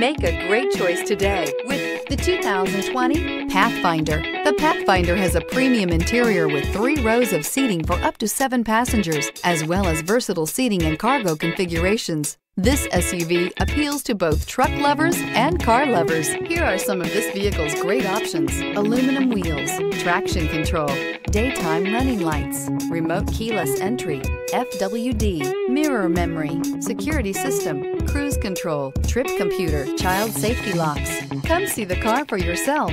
Make a great choice today with the 2020 Pathfinder. The Pathfinder has a premium interior with 3 rows of seating for up to 7 passengers, as well as versatile seating and cargo configurations. This SUV appeals to both truck lovers and car lovers. Here are some of this vehicle's great options: aluminum wheels, traction control, daytime running lights, remote keyless entry, FWD, mirror memory, security system, cruise control, trip computer, child safety locks. Come see the car for yourself.